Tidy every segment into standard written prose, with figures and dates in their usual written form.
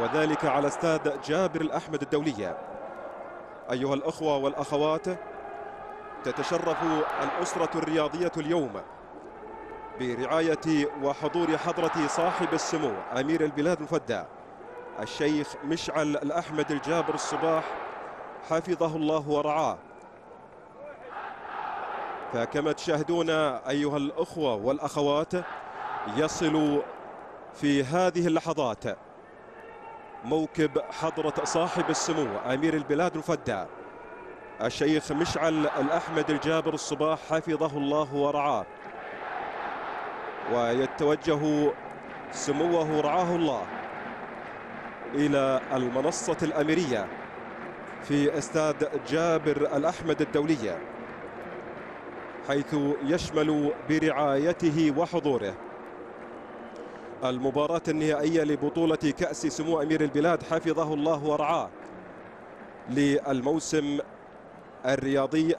وذلك على استاد جابر الأحمد الدولية. أيها الأخوة والأخوات، تتشرف الأسرة الرياضية اليوم برعاية وحضور حضرة صاحب السمو أمير البلاد المفدى الشيخ مشعل الأحمد الجابر الصباح حفظه الله ورعاه. فكما تشاهدون أيها الأخوة والأخوات، يصل في هذه اللحظات موكب حضرة صاحب السمو أمير البلاد المفدى الشيخ مشعل الأحمد الجابر الصباح حفظه الله ورعاه، ويتوجه سموه رعاه الله إلى المنصة الأميرية في استاد جابر الأحمد الدولية، حيث يشمل برعايته وحضوره المباراة النهائية لبطولة كأس سمو أمير البلاد حفظه الله ورعاه للموسم الرياضي 2023-2024،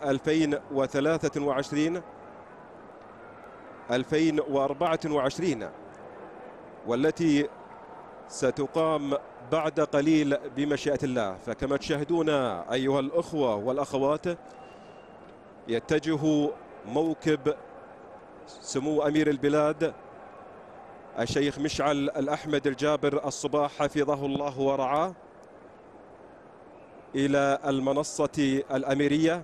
والتي ستقام بعد قليل بمشيئة الله. فكما تشاهدون أيها الأخوة والأخوات، يتجه موكب سمو أمير البلاد الشيخ مشعل الأحمد الجابر الصباح حفظه الله ورعاه إلى المنصة الأميرية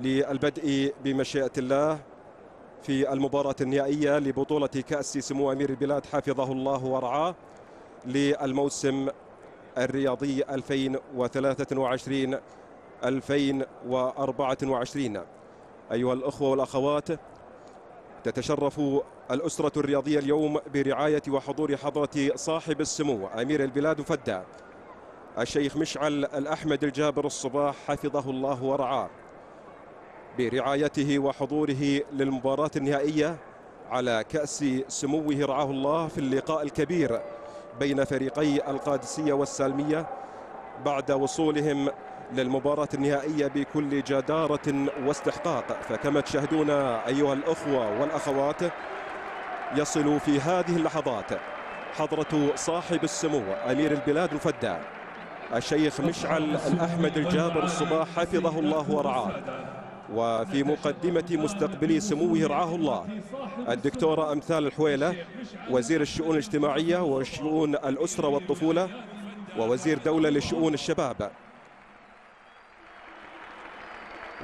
للبدء بمشيئة الله في المباراة النهائية لبطولة كأس سمو أمير البلاد حفظه الله ورعاه للموسم الرياضي 2023-2024. أيها الأخوة والأخوات، تتشرف الأسرة الرياضية اليوم برعاية وحضور حضرة صاحب السمو أمير البلاد المفدى الشيخ مشعل الأحمد الجابر الصباح حفظه الله ورعاه برعايته وحضوره للمباراة النهائية على كأس سموه رعاه الله في اللقاء الكبير بين فريقي القادسية والسالمية، بعد وصولهم للمباراة النهائية بكل جدارة واستحقاق. فكما تشاهدون أيها الأخوة والأخوات، يصل في هذه اللحظات حضرة صاحب السمو أمير البلاد المفدى الشيخ مشعل الأحمد الجابر الصباح حفظه الله ورعاه، وفي مقدمة مستقبل سموه رعاه الله الدكتورة أمثال الحويلة وزير الشؤون الاجتماعية وشؤون الأسرة والطفولة ووزير دولة لشؤون الشباب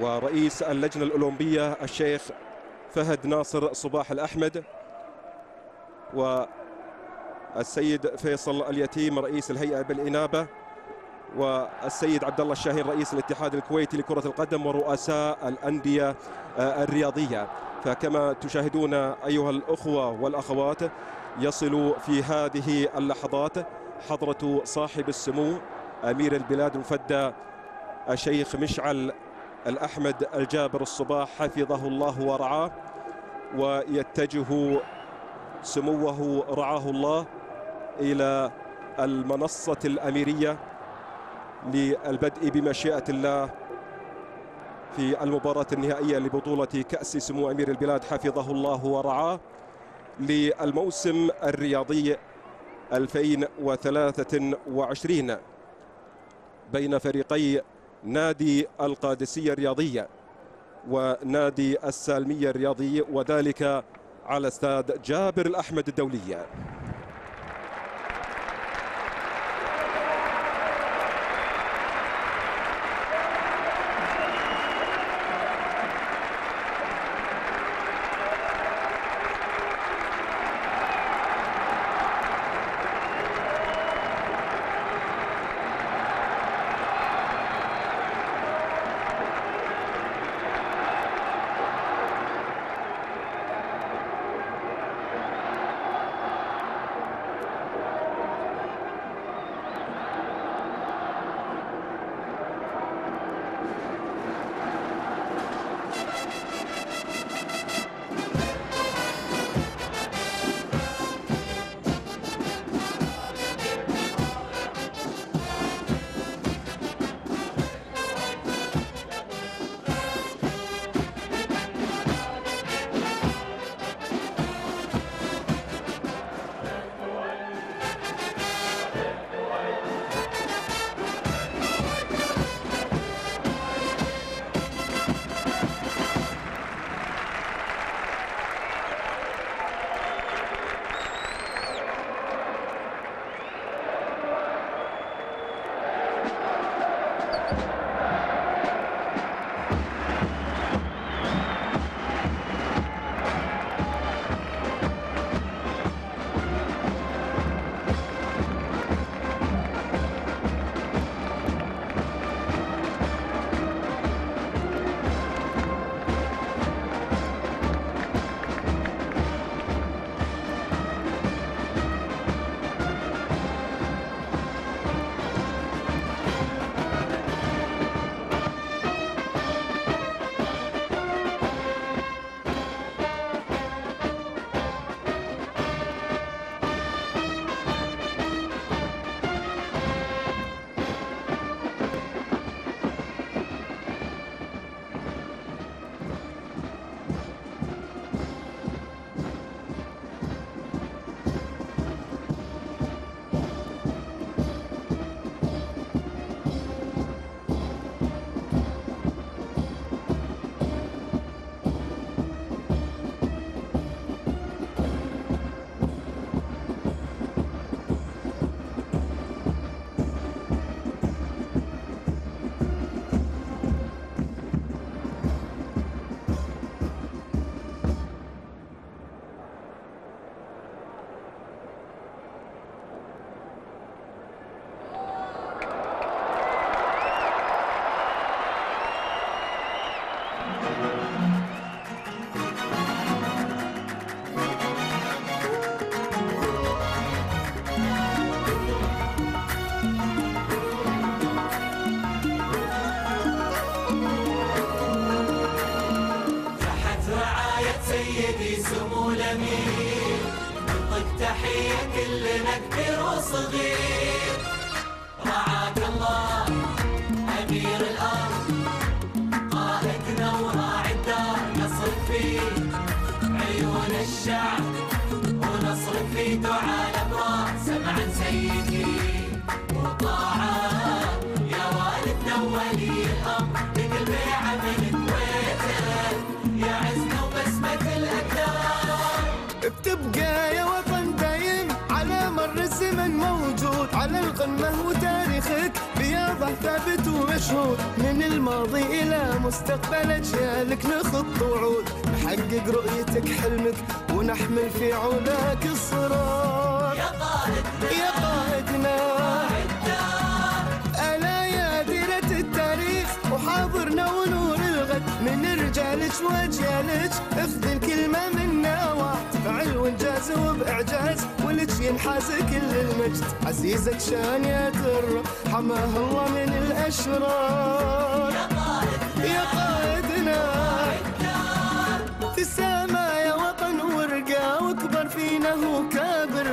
ورئيس اللجنة الأولمبية الشيخ فهد ناصر صباح الأحمد والسيد فيصل اليتيم رئيس الهيئة بالإنابة والسيد عبد الله الشاهين رئيس الاتحاد الكويتي لكرة القدم ورؤساء الأندية الرياضية. فكما تشاهدون أيها الأخوة والأخوات، يصل في هذه اللحظات حضرة صاحب السمو أمير البلاد المفدى الشيخ مشعل الأحمد الجابر الصباح حفظه الله ورعاه، ويتجه سموه رعاه الله إلى المنصة الأميرية للبدء بمشيئة الله في المباراة النهائية لبطولة كأس سمو أمير البلاد حفظه الله ورعاه للموسم الرياضي 2023 بين فريقي نادي القادسية الرياضية ونادي السالمية الرياضي، وذلك على استاد جابر الأحمد الدولية. القادسية كلنا كبير وصغير، رعاك الله أمير الأرض قائدنا وراعي الدار، نصرف فيه عيون الشعب ونصرف فيه دعاء الأبرار، سمعا سيدي وطاعة يا والدنا وولي الأمر، لك البيعة من كويتك يا عزنا وبسمة الأقدار. بتبقى يا وطن دايم على مر الزمن موجود، على القمة وتاريخك بياضح ثابت ومشهود، من الماضي إلى مستقبل أجيالك نخط وعود، نحقق رؤيتك حلمك ونحمل في علاك الصراط. يا قائدنا يا قائدنا قائد دار، ألا يا ديرة التاريخ وحاضرنا ونور الغد، من رجالك وأجيالك أخذ الكلمة منا واحد، فعل وإنجاز وبإعجاز ولك ينحاز كل المجد، عزيزك شان يدر حماه الله من الأشرار. يا قائدنا يا قائدنا قائد دار، تسامى يا وطن ورقى وكبر فينا وكابر،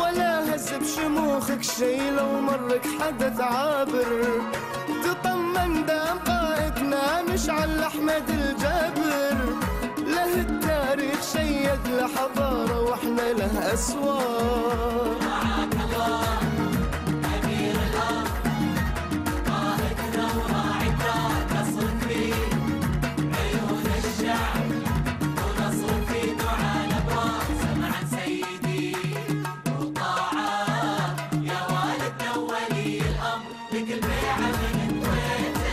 ولا هز بشموخك شي لو مرك حدث عابر، تطمن دام قائدنا مشعل أحمد الجابر، له التاريخ شيد لحضارة واحنا له أسوار. معاك الله أمير الأرض قائدنا وراعي الدار، نصر فيه عيون الشعب ونصر فيه دعاء الأبرار، سمعا سيدي وطاعة يا والدنا وولي الأمر، لك البيعة من كويتك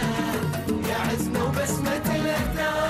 يا عزنا وبسمة الأقدار.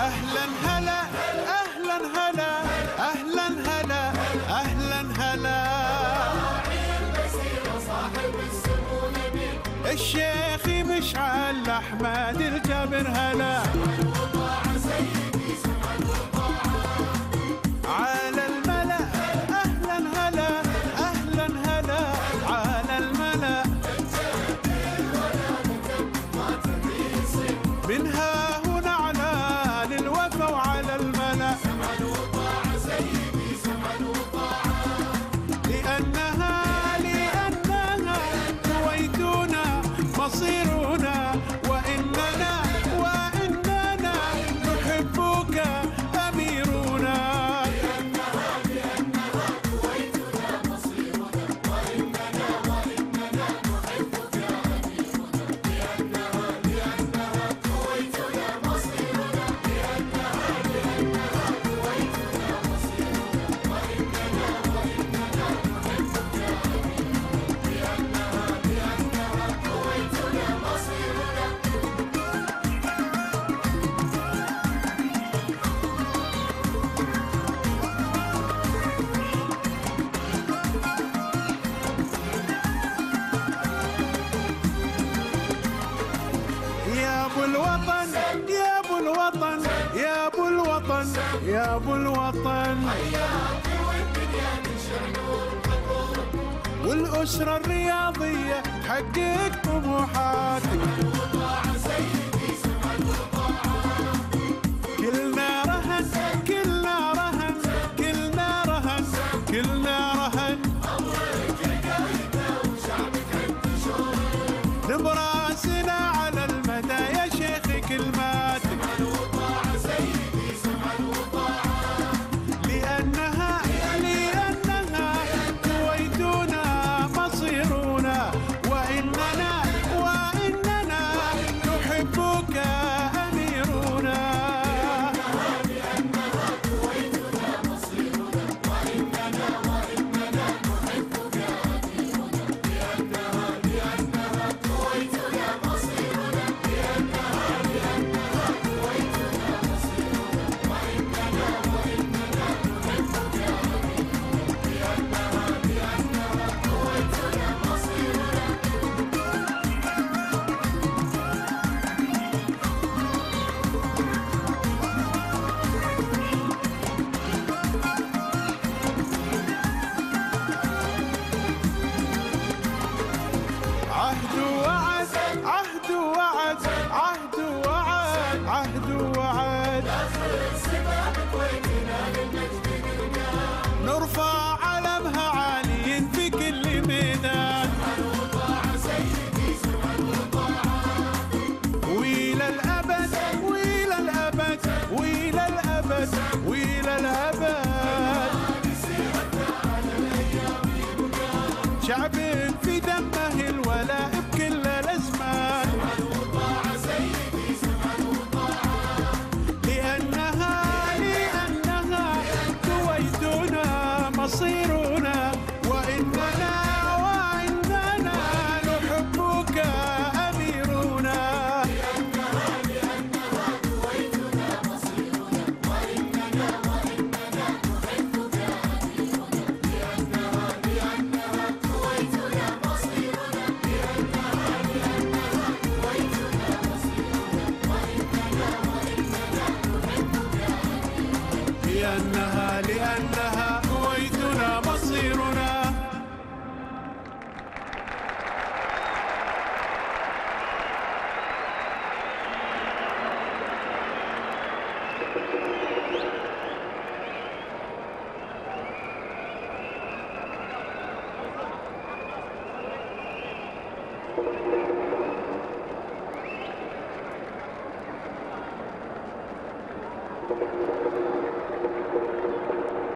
أهلا هلا أهلا هلا أهلا هلا أهلا هلا الشيخ مشعل الأحمد الجابر هلا على الملأ أهلا هلا أهلا هلا على الملأ منها مصيرنا وإننا نحبك أميرنا لأنها كويتنا مصيرنا وإننا نحبك أميرنا لأنها كويتنا مصيرنا لأنها كويتنا مصيرنا وإننا نحبك أميرنا يا أبو الوطن حياك والدنيا من شعلوك والأسرة الرياضية حقق طموحاتك وطاعة سيدي سمعت وطاعة كلنا رهن كلنا رهن كلنا رهن كلنا رهن أولك حكايتنا وشعبك عند شعور نبراسنا على المدى يا شيخ كلماتك شعب في دمه الولاء بكل الازمان سمعا وطاعة سيدي سمعا وطاعة لأنها كويتنا مصيرنا وإننا نحبك أميرنا لأنها كويتنا مصيرنا وإننا نحبك أميرنا لأنها لأنها كويتنا مصيرنا.